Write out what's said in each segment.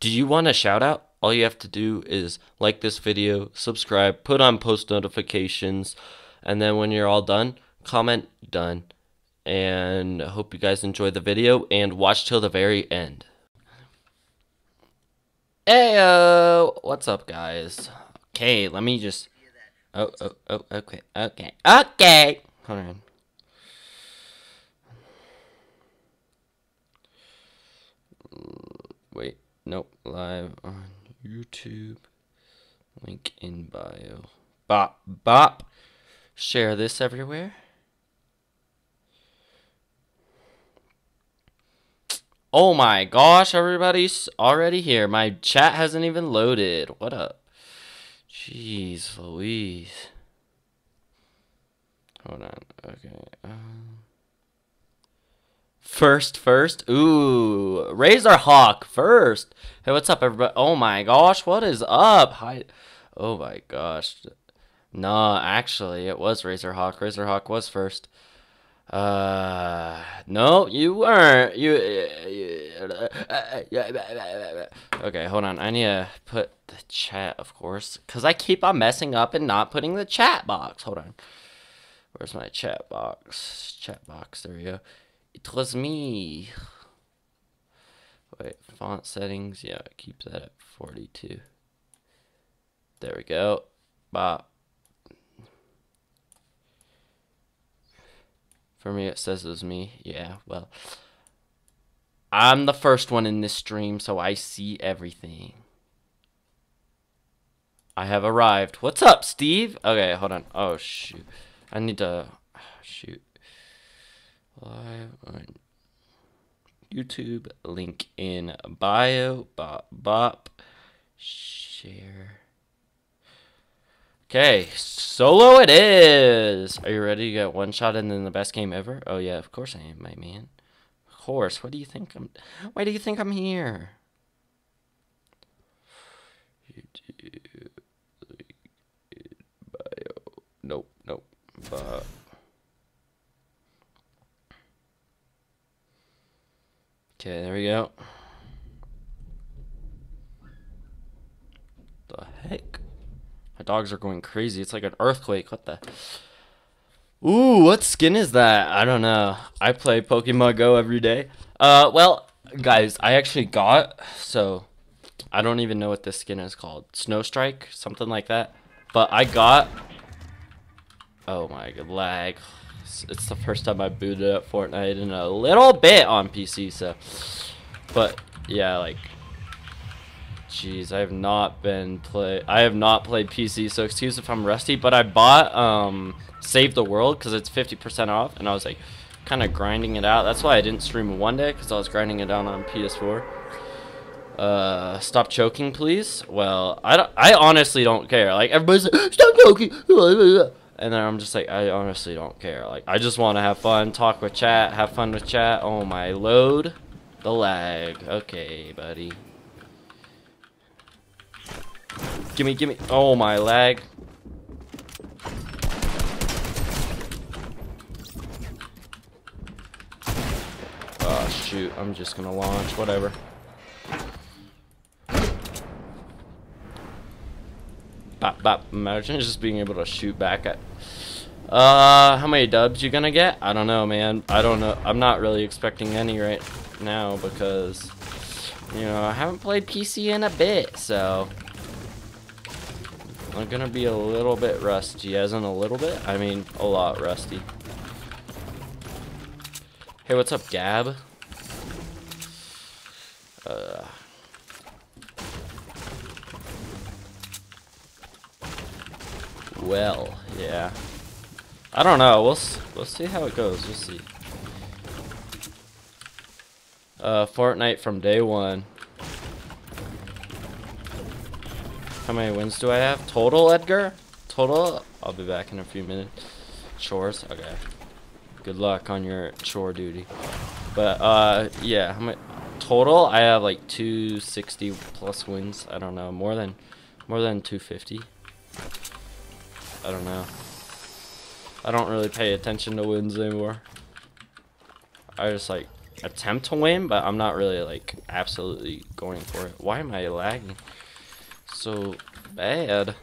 Do you want a shout out? All you have to do is like this video, subscribe, put on post notifications, and then when you're all done, comment done. And I hope you guys enjoy the video and watch till the very end. Heyo! What's up, guys? Okay, let me just... Oh, okay. Hold on. Wait, nope, live on YouTube, link in bio, bop, share this everywhere. Oh my gosh, everybody's already here. My chat hasn't even loaded. What up? Jeez Louise. Hold on, okay. First. Ooh, Razor Hawk first. Hey, what's up, everybody? Oh my gosh, what is up? Hi. Oh my gosh. Nah, actually, it was Razor Hawk. Razor Hawk was first. No, you weren't. Okay, hold on. I need to put the chat, of course, because I keep on messing up and not putting the chat box. Hold on. Where's my chat box? Chat box. There we go. It was me. Wait, font settings. Yeah, keep that at 42. There we go. Bop. For me, it says it was me. Yeah, well, I'm the first one in this stream, so I see everything. I have arrived. What's up, Steve? Okay, hold on. Oh, shoot. I need to... Shoot. Live on YouTube, link in bio, bop, share. Okay, solo it is. Are you ready to get one shot and then the best game ever? Oh yeah, of course I am, my man. Of course. What do you think I'm? Why do you think I'm here? YouTube, link in bio. Nope. Bop. Okay, there we go. The heck? My dogs are going crazy. It's like an earthquake. What the? Ooh, what skin is that? I don't know. I play Pokemon Go every day. Well, guys, I actually got, so I don't even know what this skin is called. Snowstrike, something like that. But I got, oh my god, lag. It's the first time I booted up Fortnite in a little bit on PC, so. But yeah, like, jeez, I have not played PC, so excuse if I'm rusty. But I bought Save the World because it's 50% off, and I was like, kind of grinding it out. That's why I didn't stream one day, because I was grinding it out on PS4. Stop choking, please. Well, I honestly don't care. Like, everybody's like, stop choking. And then I'm just like, I honestly don't care. Like, I just want to have fun, talk with chat, have fun with chat. Oh my, load the lag. Okay, buddy. Gimme. Oh my, lag. Oh shoot, I'm just gonna launch, whatever. Bop. Imagine just being able to shoot back at. How many dubs you gonna get? I don't know, man. I don't know. I'm not really expecting any right now because, you know, I haven't played PC in a bit, so I'm gonna be a little bit rusty. As in a little bit, I mean a lot rusty. Hey, what's up, Gab? Well, yeah. I don't know. We'll see how it goes. We'll see. Fortnite from day one. How many wins do I have? Total, Edgar? Total? I'll be back in a few minutes. Chores? Okay. Good luck on your chore duty. But, yeah. How many? Total, I have like 260 plus wins. I don't know. More than 250. I don't know. I don't really pay attention to wins anymore. I just like attempt to win, but I'm not really like absolutely going for it. Why am I lagging so bad?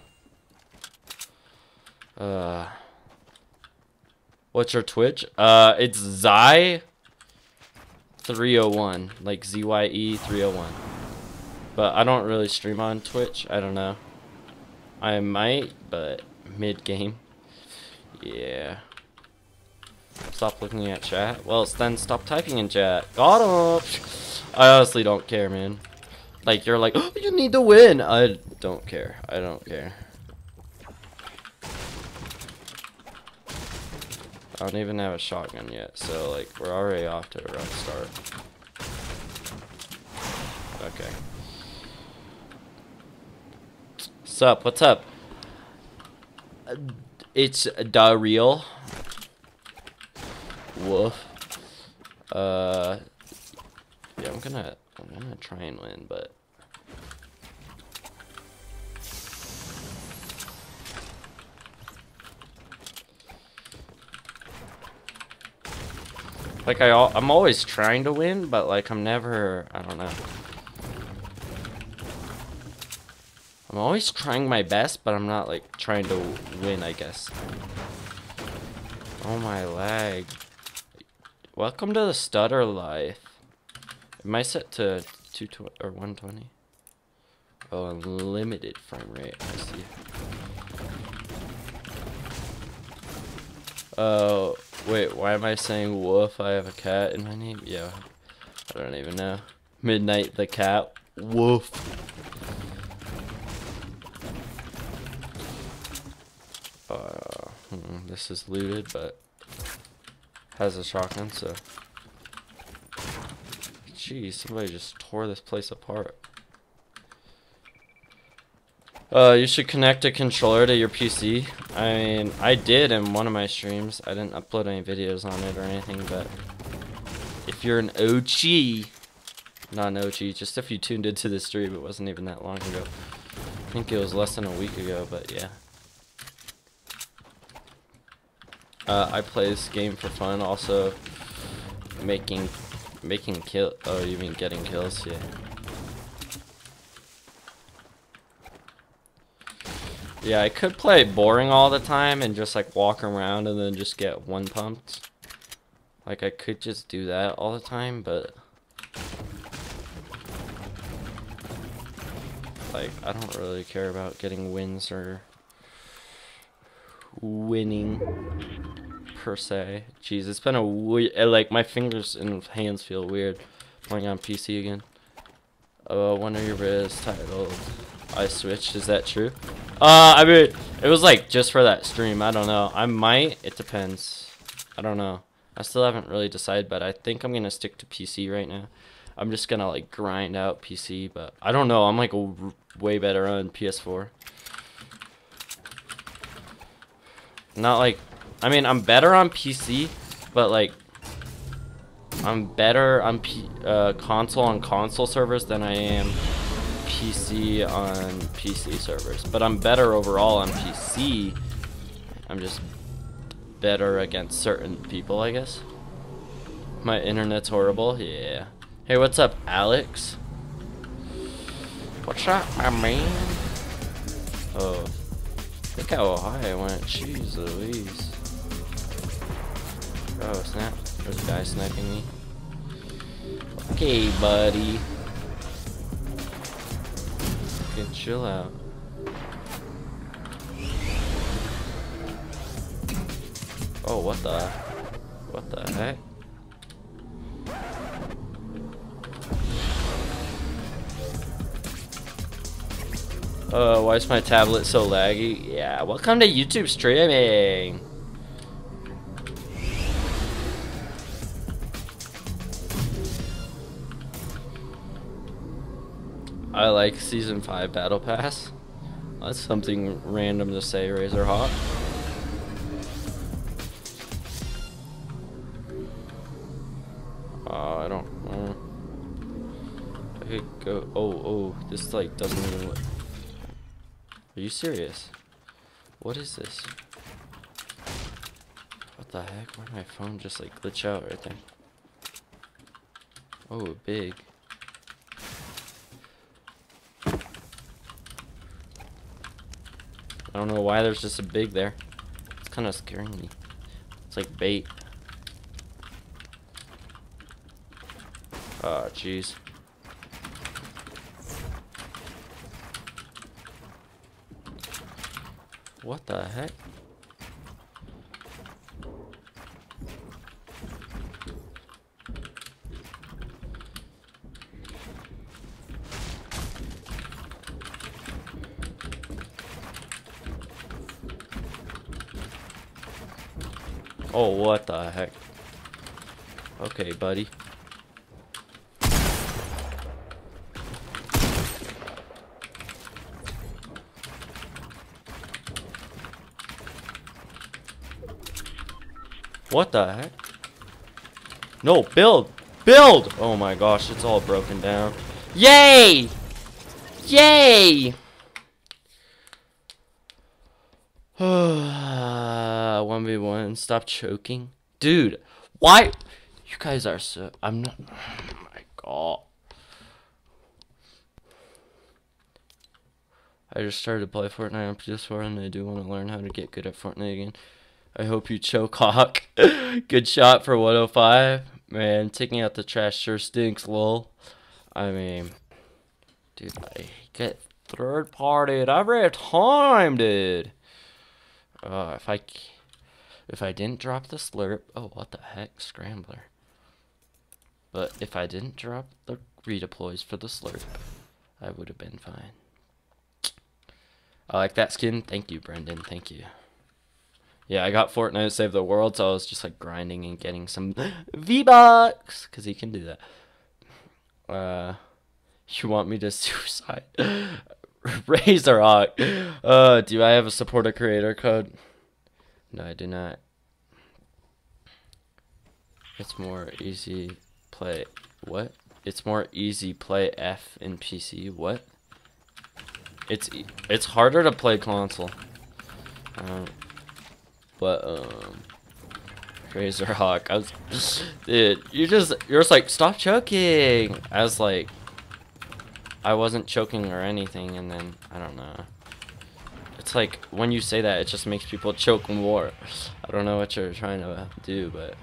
What's your Twitch? It's Zy301, like ZYE301. But I don't really stream on Twitch. I don't know. I might, but mid game. Yeah. Stop looking at chat. Well, then stop typing in chat. Got him. I honestly don't care, man. Like you're like, oh, you need to win. I don't care. I don't care. I don't even have a shotgun yet, so like we're already off to a rough start. Okay. Sup? What's up? It's Da Real. Woof. Yeah, I'm gonna try and win, but like I'm always trying to win, but like I don't know. I'm always trying my best, but I'm not like trying to win, I guess. Oh my lag. Welcome to the stutter life. Am I set to 220 or 120? Oh, unlimited frame rate. I see. Oh, wait. Why am I saying woof? I have a cat in my name. Yeah, I don't even know. Midnight the cat. Woof. This is looted, but has a shotgun, so jeez, somebody just tore this place apart. You should connect a controller to your PC. I mean, I did in one of my streams. I didn't upload any videos on it or anything, but if you're an OG, not an OG, just if you tuned into the stream, it wasn't even that long ago. I think it was less than a week ago, but yeah. I play this game for fun, also making kill. Oh, you mean getting kills? Yeah. Yeah, I could play boring all the time and just like walk around and then just get one pumped. Like I could just do that all the time, but like I don't really care about getting wins or winning per se. Jeez, it's been a weird, like my fingers and hands feel weird playing on PC again. One of your videos titled I Switched, is that true? I mean, it was like just for that stream. I don't know, I might, it depends, I don't know, I still haven't really decided, but I think I'm gonna stick to PC right now. I'm just gonna like grind out PC, but I don't know, I'm like way better on PS4. Not like, I mean, I'm better on PC, but like, I'm better on console on console servers than I am PC on PC servers. But I'm better overall on PC. I'm just better against certain people, I guess. My internet's horrible. Yeah. Hey, what's up, Alex? What's up, my man? Oh. Look how high I went, jeez Louise. Oh snap, there's a guy sniping me. Okay buddy. Fucking chill out. Oh what the heck? Why is my tablet so laggy? Yeah, welcome to YouTube streaming. I like Season 5 Battle Pass. That's something random to say, Razorhawk. I don't know. I could go. Oh, this like doesn't even look. Are you serious? What is this? What the heck? Why did my phone just like glitch out right there? Oh, big. I don't know why there's just a big there. It's kind of scaring me. It's like bait. Oh, jeez. What the heck? Oh, what the heck? Okay, buddy. What the heck? No, build! Build! Oh my gosh, it's all broken down. Yay! Yay! Ah, 1v1, stop choking. Dude, why? You guys are so... I'm not... Oh my god. I just started to play Fortnite on PS4 and I do want to learn how to get good at Fortnite again. I hope you choke Hawk. Good shot for 105. Man, taking out the trash sure stinks, lol. I mean, dude, I get third partied every time, dude. If I didn't drop the slurp, oh, what the heck, scrambler. But if I didn't drop the redeploys for the slurp, I would have been fine. I like that skin. Thank you, Brendan. Thank you. Yeah, I got Fortnite to save the world, so I was just like grinding and getting some V-Bucks, because he can do that. You want me to suicide? Razorhawk. Do I have a supporter creator code? No, I do not. It's more easy play. What? It's more easy play F in PC. What? It's harder to play console. But Razorhawk, I was just, dude, you're just like stop choking. I was like, I wasn't choking or anything, and then I don't know. It's like when you say that, it just makes people choke more. I don't know what you're trying to do, but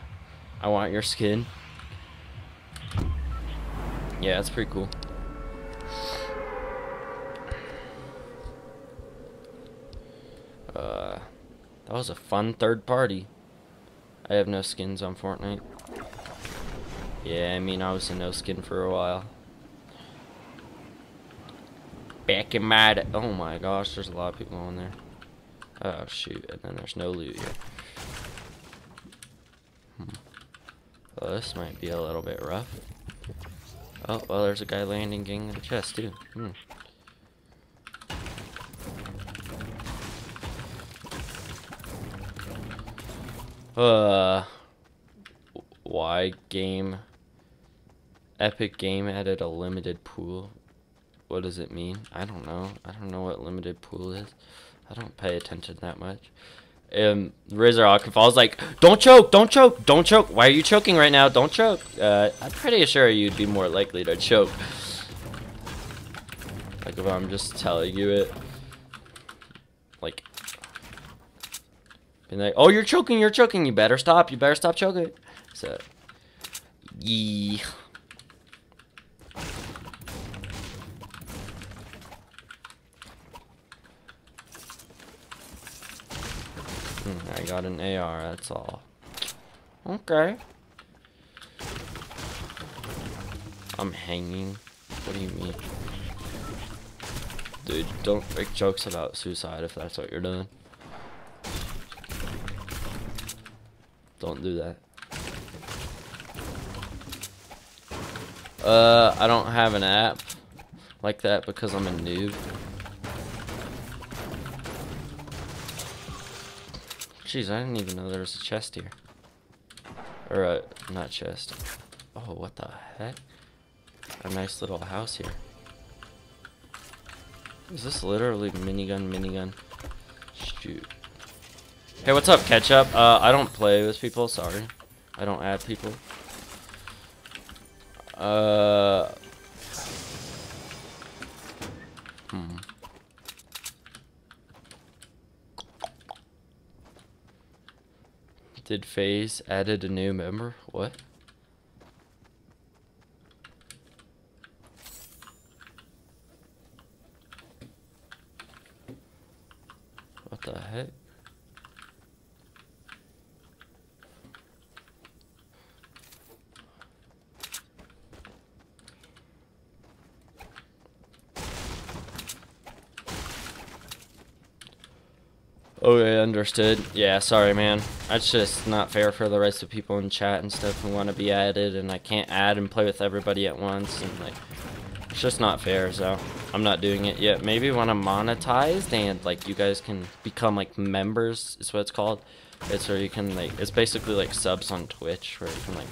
I want your skin. Yeah, that's pretty cool. That was a fun third party. I have no skins on Fortnite. Yeah, I mean, I was a no skin for a while. Back in my day. Oh my gosh, there's a lot of people on there. Oh shoot, and then there's no loot here. Well, this might be a little bit rough. Oh, well, there's a guy landing getting in the chest too. Why game? Epic Game added a limited pool. What does it mean? I don't know. I don't know what limited pool is. I don't pay attention that much. Razorhawk, if I was like, don't choke, don't choke, don't choke. Why are you choking right now? Don't choke. I'm pretty sure you'd be more likely to choke. Like if I'm just telling you it. Like. And like, oh, you're choking, you better stop choking. So, yeah. I got an AR, that's all. Okay. I'm hanging. What do you mean? Dude, don't make jokes about suicide if that's what you're doing. Don't do that. I don't have an app like that because I'm a noob. Jeez, I didn't even know there was a chest here. Or not chest. Oh, what the heck? A nice little house here. Is this literally minigun, minigun? Shoot. Hey, what's up, Ketchup? I don't play with people, sorry. I don't add people. Did FaZe added a new member? What? What the heck? Okay, understood. Yeah, sorry, man. That's just not fair for the rest of the people in chat and stuff who want to be added, and I can't add and play with everybody at once, and like, it's just not fair. So I'm not doing it yet. Maybe when I'm monetized and like you guys can become like members, is what it's called. It's where you can like, it's basically like subs on Twitch, where you can like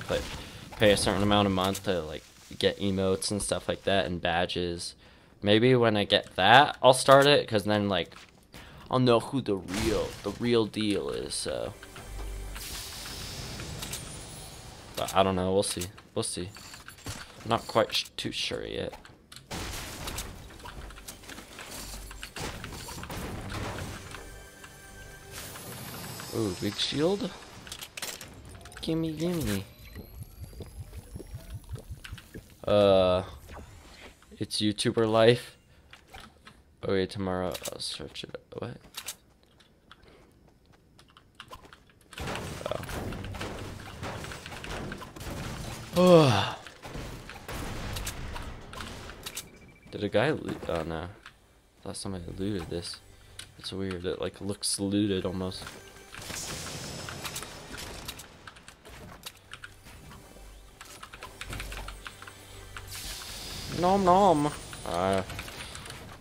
pay a certain amount a month to like get emotes and stuff like that and badges. Maybe when I get that, I'll start it, because then like, I'll know who the real deal is, so. But I don't know, we'll see. We'll see. I'm not quite too sure yet. Ooh, big shield. Gimme, gimme. It's YouTuber life. Okay, tomorrow I'll search it up. What? Oh. Did a guy loot? Oh no. I thought somebody looted this. It's weird. It like looks looted almost. Nom nom.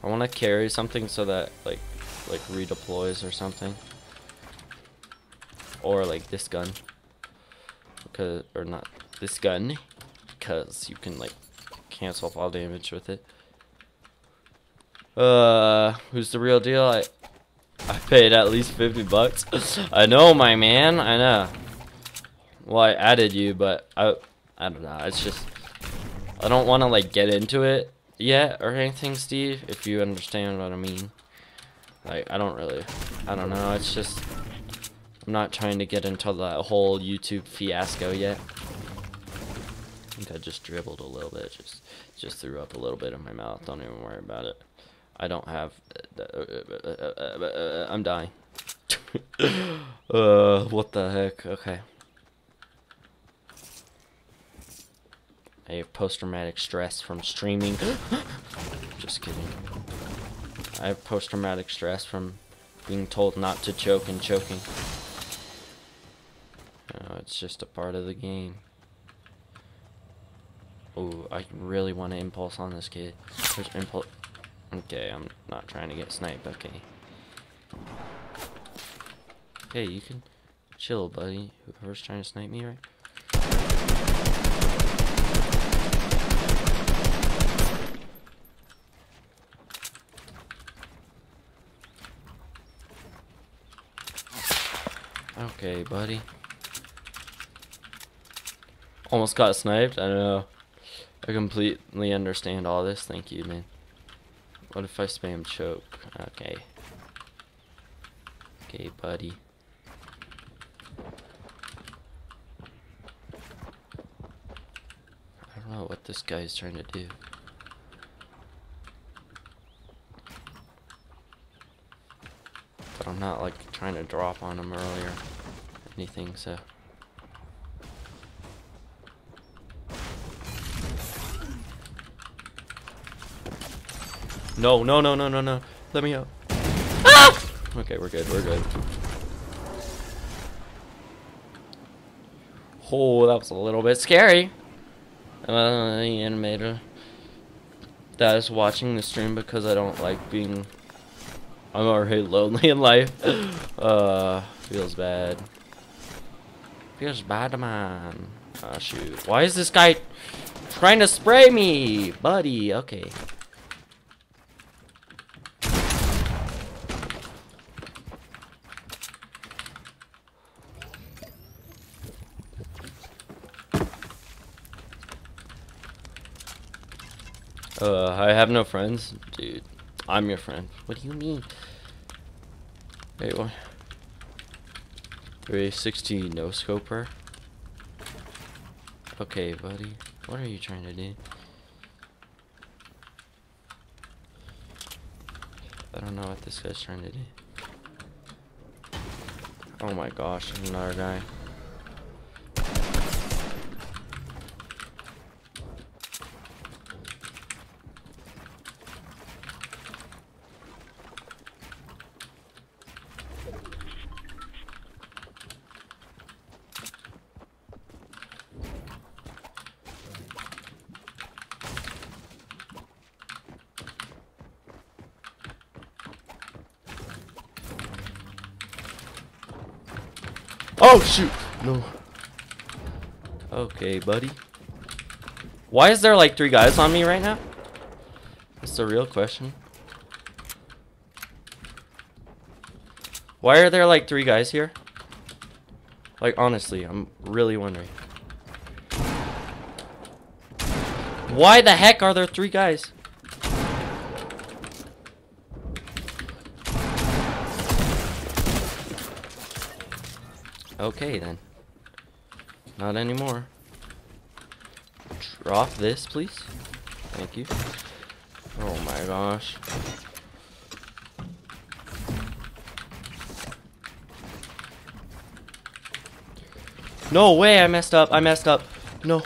I want to carry something so that like redeploys or something, or like this gun, because, or not this gun, because you can like cancel fall damage with it. Who's the real deal? I paid at least 50 bucks. I know, my man. I know. Well, I added you, but I don't know. It's just I don't want to like get into it. Yeah, or anything, Steve, if you understand what I mean. Like, I don't know, it's just, I'm not trying to get into that whole YouTube fiasco yet. I think I just dribbled a little bit, just threw up a little bit in my mouth, don't even worry about it. I don't have, I'm dying. What the heck, okay. I have post-traumatic stress from streaming. Just kidding. I have post-traumatic stress from being told not to choke and choking. Oh, it's just a part of the game. Oh, I really want to impulse on this kid. There's impulse. Okay, I'm not trying to get sniped. Okay. Hey, you can chill, buddy. Whoever's trying to snipe me, right? Okay, buddy. Almost got sniped. I know. I completely understand all this. Thank you, man. What if I spam choke? Okay. Okay, buddy. I don't know what this guy's trying to do. But I'm not like trying to drop on him earlier. Anything, so no, let me out. Ah! Okay, we're good. Oh, that was a little bit scary. The animator that is watching the stream, because I don't like being, I'm already lonely in life. Feels bad. Feels bad, man. Ah, shoot. Why is this guy trying to spray me, buddy? Okay. I have no friends? Dude, I'm your friend. What do you mean? There you are. 360 no scoper. Okay, buddy. What are you trying to do? I don't know what this guy's trying to do. Oh my gosh, another guy. Oh shoot! No. Okay, buddy. Why is there like 3 guys on me right now? That's the real question. Why are there like 3 guys here? Like honestly, I'm really wondering. Why the heck are there 3 guys? Okay then. Not anymore. Drop this, please. Thank you. Oh my gosh. No way, I messed up. No.